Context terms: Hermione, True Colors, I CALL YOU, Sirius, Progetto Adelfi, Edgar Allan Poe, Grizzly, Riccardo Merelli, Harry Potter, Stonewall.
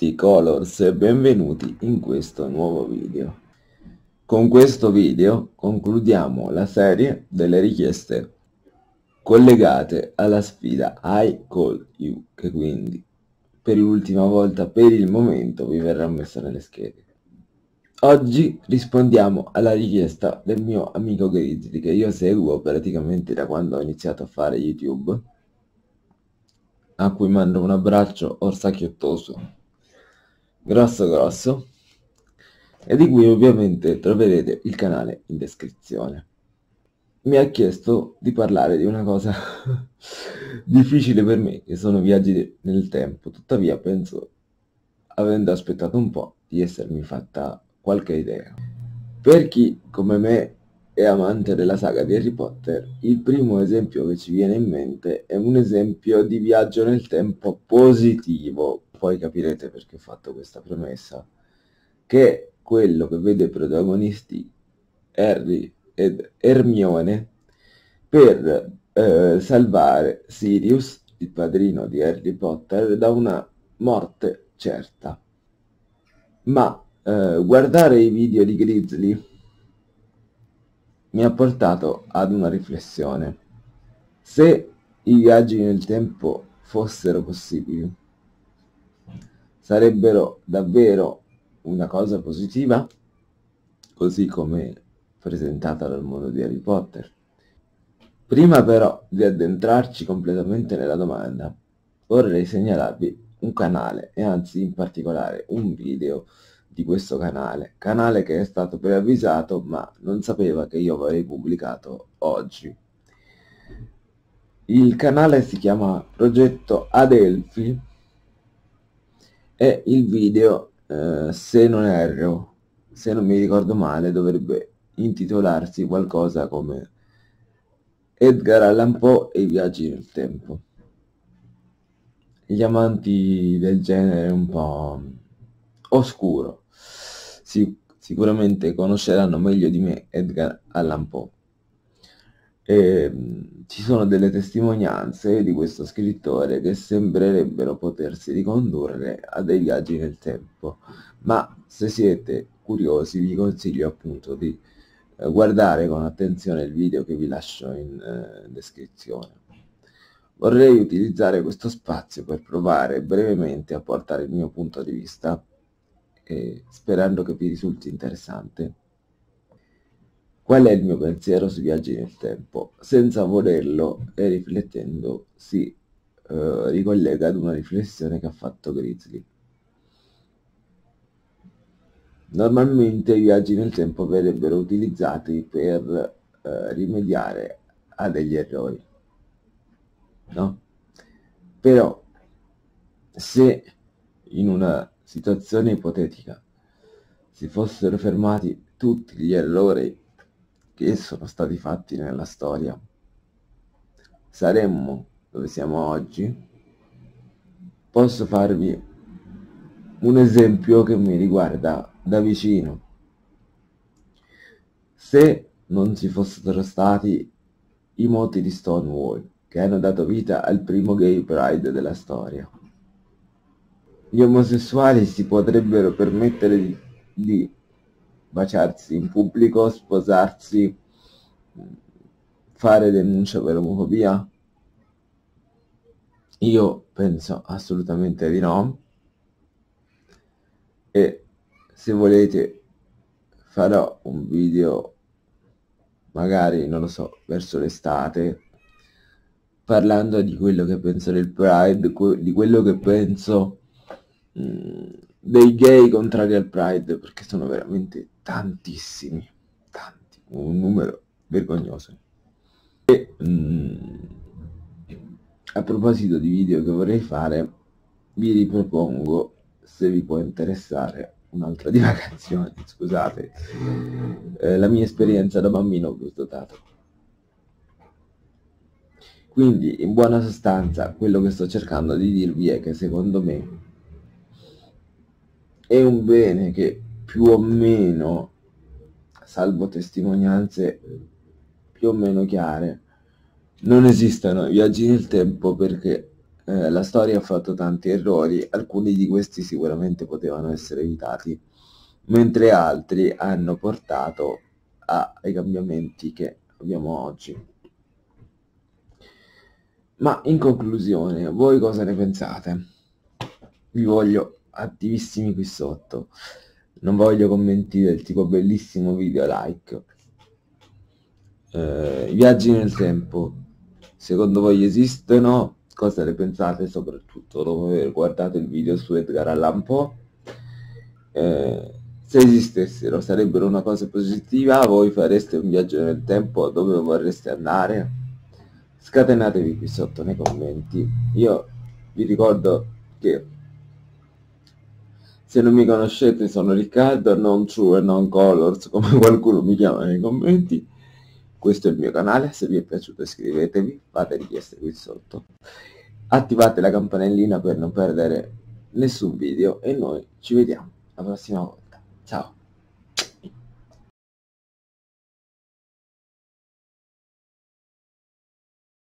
tutti Colors e benvenuti in questo nuovo video. Con questo video concludiamo la serie delle richieste collegate alla sfida I Call You, che quindi per l'ultima volta per il momento vi verrà messa nelle schede. Oggi rispondiamo alla richiesta del mio amico Grizzly, che io seguo praticamente da quando ho iniziato a fare YouTube, a cui mando un abbraccio orsacchiottoso, grosso grosso, e di cui ovviamente troverete il canale in descrizione. Mi ha chiesto di parlare di una cosa difficile per me, che sono viaggi nel tempo, tuttavia penso, avendo aspettato un po', di essermi fatta qualche idea. Per chi, come me, è amante della saga di Harry Potter, il primo esempio che ci viene in mente è un esempio di viaggio nel tempo positivo, poi capirete perché ho fatto questa premessa, che è quello che vede i protagonisti Harry ed Hermione per salvare Sirius, il padrino di Harry Potter, da una morte certa. Ma guardare i video di Grizzly mi ha portato ad una riflessione. Se i viaggi nel tempo fossero possibili, sarebbero davvero una cosa positiva, così come presentata dal mondo di Harry Potter? Prima però di addentrarci completamente nella domanda, vorrei segnalarvi un canale, e anzi in particolare un video di questo canale che è stato preavvisato ma non sapeva che io avrei pubblicato oggi. Il canale si chiama Progetto Adelfi e il video, se non mi ricordo male, dovrebbe intitolarsi qualcosa come Edgar Allan Poe e i viaggi nel tempo. Gli amanti del genere un po' oscuro sicuramente conosceranno meglio di me Edgar Allan Poe. Ci sono delle testimonianze di questo scrittore che sembrerebbero potersi ricondurre a dei viaggi nel tempo, ma se siete curiosi vi consiglio appunto di guardare con attenzione il video che vi lascio in descrizione. Vorrei utilizzare questo spazio per provare brevemente a portare il mio punto di vista, sperando che vi risulti interessante. Qual è il mio pensiero sui viaggi nel tempo? Senza volerlo e riflettendo si ricollega ad una riflessione che ha fatto Grizzly. Normalmente i viaggi nel tempo verrebbero utilizzati per rimediare a degli errori, no? Però se in una situazione ipotetica si fossero fermati tutti gli errori che sono stati fatti nella storia, saremmo dove siamo oggi. Posso farvi un esempio che mi riguarda da vicino. Se non ci fossero stati i moti di Stonewall, che hanno dato vita al primo gay pride della storia, gli omosessuali si potrebbero permettere di baciarsi in pubblico, sposarsi, fare denuncia per omofobia? Io penso assolutamente di no, e se volete farò un video, magari, non lo so, verso l'estate, parlando di quello che penso del Pride, di quello che penso dei gay contrari al Pride, perché sono veramente tantissimi, tanti, un numero vergognoso. E a proposito di video che vorrei fare, vi ripropongo, se vi può interessare, un'altra divagazione, scusate, la mia esperienza da bambino autodotato. Quindi, in buona sostanza, quello che sto cercando di dirvi è che secondo me è un bene che più o meno, salvo testimonianze più o meno chiare, non esistano viaggi nel tempo perché La storia ha fatto tanti errori, alcuni di questi sicuramente potevano essere evitati, mentre altri hanno portato ai cambiamenti che abbiamo oggi. Ma in conclusione, voi cosa ne pensate? Vi voglio attivissimi qui sotto, non voglio commenti del tipo bellissimo video like. Viaggi nel tempo, secondo voi esistono? Cosa ne pensate, soprattutto dopo aver guardato il video su Edgar Allan Poe? Se esistessero, sarebbero una cosa positiva? Voi fareste un viaggio nel tempo? Dove vorreste andare? Scatenatevi qui sotto nei commenti. Io vi ricordo che, se non mi conoscete, sono Riccardo, non True e non Colors, come qualcuno mi chiama nei commenti. Questo è il mio canale, se vi è piaciuto iscrivetevi, fate richieste qui sotto, attivate la campanellina per non perdere nessun video e noi ci vediamo la prossima volta. Ciao!